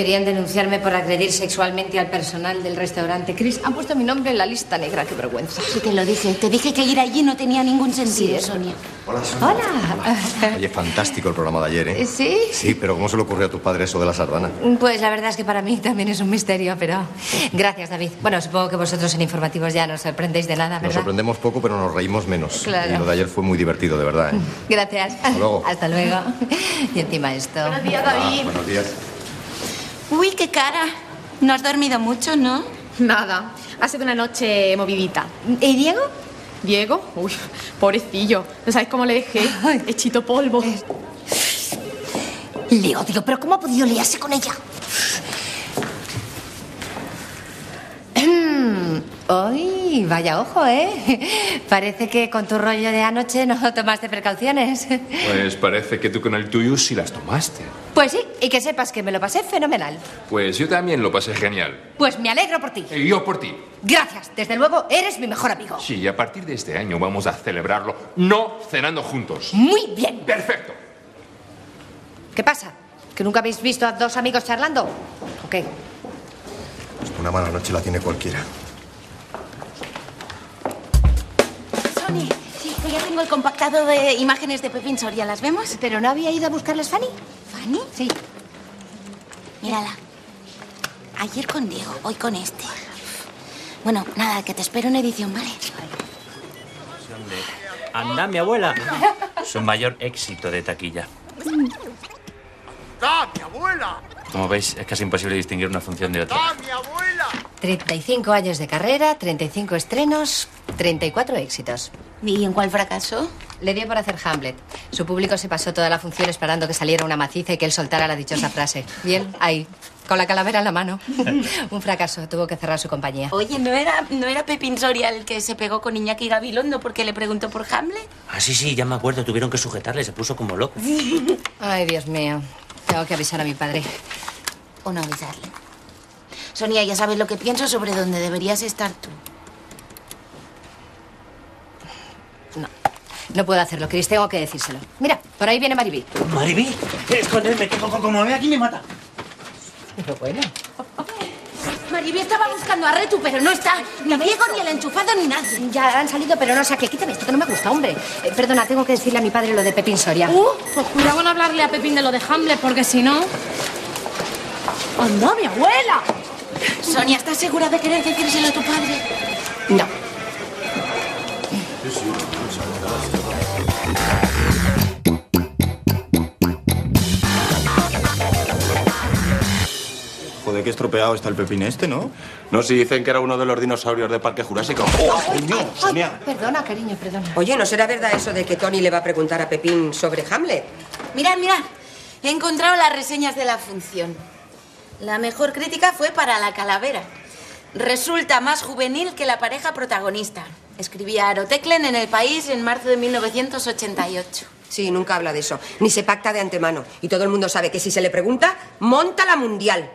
Querían denunciarme por agredir sexualmente al personal del restaurante Chris. Han puesto mi nombre en la lista negra, qué vergüenza. Sí, te lo dije. Te dije que ir allí no tenía ningún sentido, sí, Sonia. Hola, Sonia. Hola. Oye, fantástico el programa de ayer, ¿eh? ¿Sí? Sí, pero ¿cómo se le ocurrió a tus padres eso de la sardana? Pues la verdad es que para mí también es un misterio, pero... Gracias, David. Bueno, supongo que vosotros en informativos ya no os sorprendéis de nada, ¿verdad? Nos sorprendemos poco, pero nos reímos menos. Claro. Y lo de ayer fue muy divertido, de verdad, ¿eh? Gracias. Hasta luego. Hasta luego. Y encima esto. Buenos días, David. Buenos días. Uy, qué cara. No has dormido mucho, ¿no? Nada. Ha sido una noche movidita. ¿Y Diego? ¿Diego? Uy, pobrecillo. ¿No sabéis cómo le dejé? Hechito polvo. Le odio, pero ¿cómo ha podido liarse con ella? Uy, vaya ojo, ¿eh? Parece que con tu rollo de anoche no tomaste precauciones. Pues parece que tú con el tuyo sí las tomaste. Pues sí, y que sepas que me lo pasé fenomenal. Pues yo también lo pasé genial. Pues me alegro por ti. Y yo por ti. Gracias, desde luego eres mi mejor amigo. Sí, y a partir de este año vamos a celebrarlo no cenando juntos. Muy bien. Perfecto. ¿Qué pasa? ¿Que nunca habéis visto a dos amigos charlando? ¿O qué? Pues una mala noche la tiene cualquiera. Sony, sí, que ya tengo el compactado de imágenes de Pepín Soria. ¿Las vemos? ¿Pero no había ido a buscarlas Fanny? ¿Fanny? Sí. Mírala. Ayer con Diego, hoy con este. Bueno, nada, que te espero en edición, ¿vale? Anda, mi abuela. Su mayor éxito de taquilla. ¡Anda, mi abuela! Como veis, es casi imposible distinguir una función de otra. ¡Ah, mi abuela! 35 años de carrera, 35 estrenos, 34 éxitos. ¿Y en cuál fracasó? Le dio por hacer Hamlet. Su público se pasó toda la función esperando que saliera una maciza y que él soltara la dichosa frase. Y él, ahí, con la calavera en la mano. Un fracaso, tuvo que cerrar su compañía. Oye, ¿no era Pepín Soria el que se pegó con Iñaki Gabilondo porque le preguntó por Hamlet? Ah, sí, ya me acuerdo, tuvieron que sujetarle, se puso como loco. Ay, Dios mío. Tengo que avisar a mi padre. O no avisarle. Sonia, ya sabes lo que pienso sobre dónde deberías estar tú. No puedo hacerlo, Chris, tengo que decírselo. Mira, por ahí viene Maribí. ¿Maribí? Esconderme, que como ve aquí me mata. Pero bueno. Maribí estaba buscando a Retu, pero no está. Ni Diego, ni el enchufado, ni nadie. Ya han salido, pero no saqué. Quítame esto, que no me gusta, hombre. Perdona, tengo que decirle a mi padre lo de Pepín Soria. Pues cuidado con hablarle a Pepín de lo de Hamlet, porque si no... ¡Anda, mi abuela! Sonia, ¿estás segura de querer decírselo a tu padre? No. Joder, qué estropeado está el Pepín este, ¿no? No, si dicen que era uno de los dinosaurios de Parque Jurásico. ¡Oh, coño! Sonia. Perdona, cariño, perdona. Oye, ¿no será verdad eso de que Tony le va a preguntar a Pepín sobre Hamlet? Mirad. He encontrado las reseñas de la función. La mejor crítica fue para la calavera. Resulta más juvenil que la pareja protagonista. Escribía Aroteclen en El País en marzo de 1988. Sí, nunca habla de eso. Ni se pacta de antemano. Y todo el mundo sabe que si se le pregunta, monta la mundial.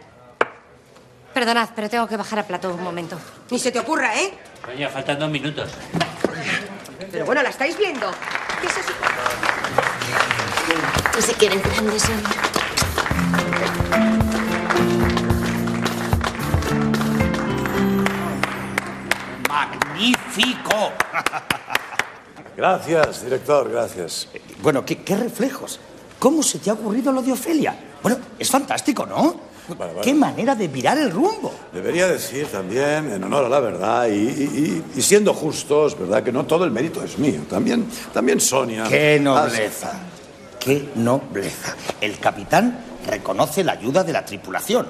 Perdonad, pero tengo que bajar a plató un momento. Ni se te ocurra, ¿eh? Oye, faltan 2 minutos. Pero bueno, ¿la estáis viendo? ¿Qué es eso? No se quieren grandes, Sonia. ¡Magnífico! Gracias, director, gracias. Bueno, ¿qué reflejos? ¿Cómo se te ha ocurrido lo de Ofelia? Bueno, es fantástico, ¿no? Vale. ¡Qué manera de virar el rumbo! Debería decir también, en honor a la verdad y siendo justos, ¿verdad? Que no todo el mérito es mío. También Sonia... ¡Qué nobleza! ¡Qué nobleza! El capitán reconoce la ayuda de la tripulación.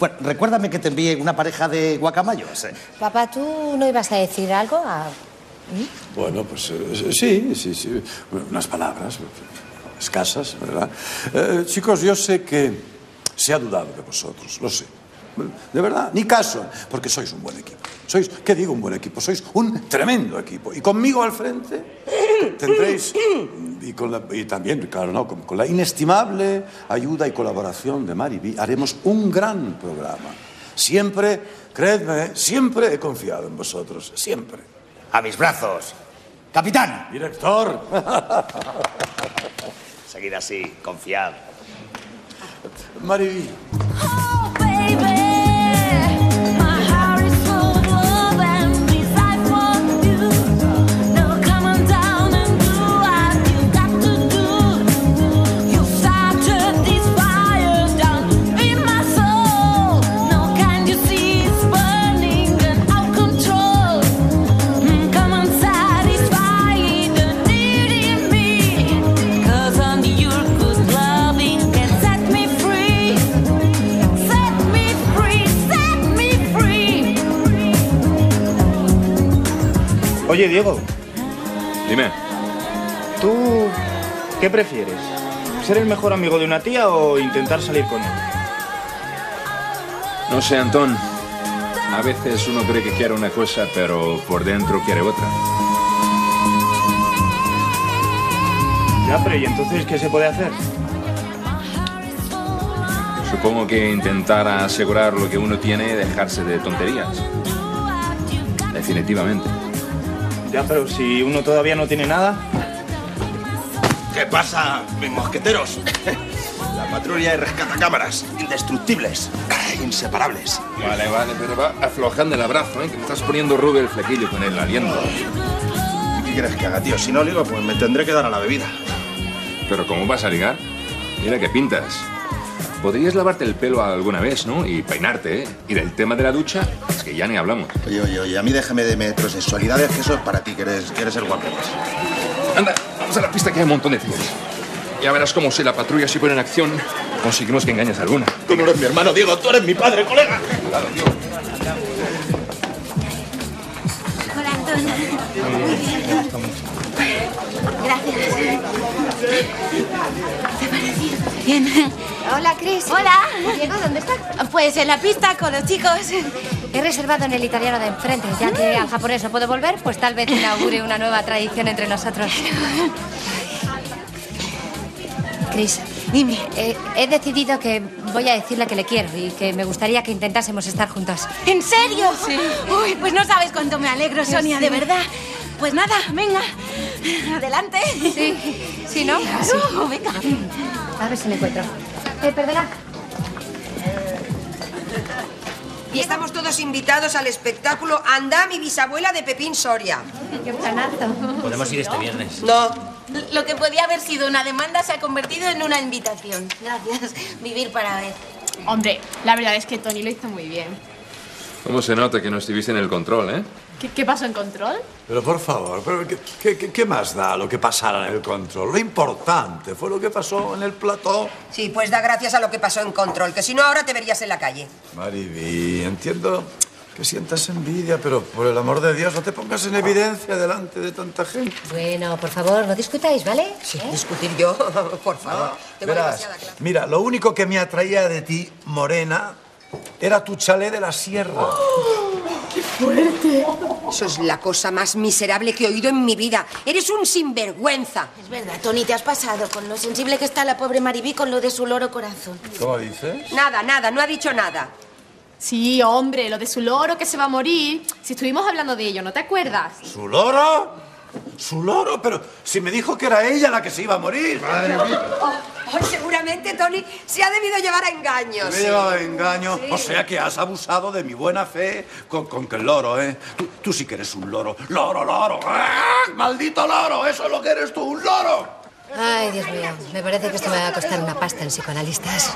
Bueno, recuérdame que te envié una pareja de guacamayos. Papá, ¿tú no ibas a decir algo a mí? Bueno, pues sí. Unas palabras escasas, ¿verdad? Chicos, yo sé que se ha dudado de vosotros, lo sé. De verdad, ni caso, porque sois un buen equipo. ¿Qué digo un buen equipo? Sois un tremendo equipo. Y conmigo al frente tendréis, y también, claro, con la inestimable ayuda y colaboración de Maribí, haremos un gran programa. Siempre, creedme, siempre he confiado en vosotros, siempre. A mis brazos. Capitán. Director. Seguid así, confiad. Maribí. Oye, Diego. Dime. ¿Tú qué prefieres? ¿Ser el mejor amigo de una tía o intentar salir con él? No sé, Antón. A veces uno cree que quiere una cosa, pero por dentro quiere otra. Ya, pero ¿y entonces qué se puede hacer? Supongo que intentar asegurar lo que uno tiene y dejarse de tonterías. Definitivamente. Ya, pero si uno todavía no tiene nada... ¿Qué pasa, mis mosqueteros? La patrulla y rescatacámaras, indestructibles, inseparables. Vale, vale, pero va aflojando el abrazo, ¿eh? Que me estás poniendo rubio el flequillo con el aliento. ¿Qué quieres que haga, tío? Si no ligo, pues me tendré que dar a la bebida. ¿Pero cómo vas a ligar? Mira que pintas. Podrías lavarte el pelo alguna vez, ¿no? Y peinarte, ¿eh? Y del tema de la ducha, es que ya ni hablamos. Oye, oye, oye, a mí déjame de metrosexualidades, que eso es para ti, que eres el guapo. Anda, vamos a la pista que hay un montón de tíos. Ya verás cómo si la patrulla se pone en acción, conseguimos que engañes a alguna. Tú no eres mi hermano, Diego, tú eres mi padre, colega. Claro, tío. Hola, Antonio. Gracias. Bien. Hola, Chris. Hola. Diego, ¿dónde estás? Pues en la pista con los chicos. He reservado en el italiano de enfrente. Ya que al japonés no puedo volver, pues tal vez inaugure una nueva tradición entre nosotros. Chris, dime. He decidido que voy a decirle que le quiero y que me gustaría que intentásemos estar juntos. ¿En serio? Sí. Uy, pues no sabes cuánto me alegro, Sonia, sí. De verdad. Pues nada, venga. Adelante. Sí. Sí, ¿no? Sí. No, venga. A ver si me encuentro. Perdona. Y estamos todos invitados al espectáculo Anda, mi bisabuela, de Pepín Soria. ¡Qué planazo! Podemos ir este viernes. No. Lo que podía haber sido una demanda se ha convertido en una invitación. Gracias. Vivir para ver. Hombre, la verdad es que Tony lo hizo muy bien. ¿Cómo se nota que no estuviste en el control, eh? ¿Qué pasó en control? Pero por favor, pero ¿qué más da lo que pasara en el control? Lo importante fue lo que pasó en el plató. Sí, pues da gracias a lo que pasó en control, que si no ahora te verías en la calle. Mariví, entiendo que sientas envidia, pero por el amor de Dios no te pongas en evidencia delante de tanta gente. Bueno, por favor, no discutáis, ¿vale? Sí, discutir yo, por favor. Tengo demasiada clase. Mira, lo único que me atraía de ti, morena, era tu chalet de la sierra. ¡Qué fuerte! Eso es la cosa más miserable que he oído en mi vida. Eres un sinvergüenza. Es verdad, Tony, te has pasado con lo sensible que está la pobre Maribí con lo de su loro corazón. ¿Cómo dices? Nada, nada, no ha dicho nada. Sí, hombre, lo de su loro que se va a morir. Si estuvimos hablando de ello, ¿no te acuerdas? ¿Su loro? ¿Su loro? Pero si me dijo que era ella la que se iba a morir. Madre mía. Oh, seguramente, Tony, se ha debido llevar a engaños. Me he llevado a engaños. Sí. O sea que has abusado de mi buena fe con que el loro, ¿eh? Tú sí que eres un loro. ¡Loro, loro! ¡Ah! ¡Maldito loro! ¡Eso es lo que eres tú, un loro! Ay, Dios mío. Me parece que esto me va a costar una pasta en psicoanalistas.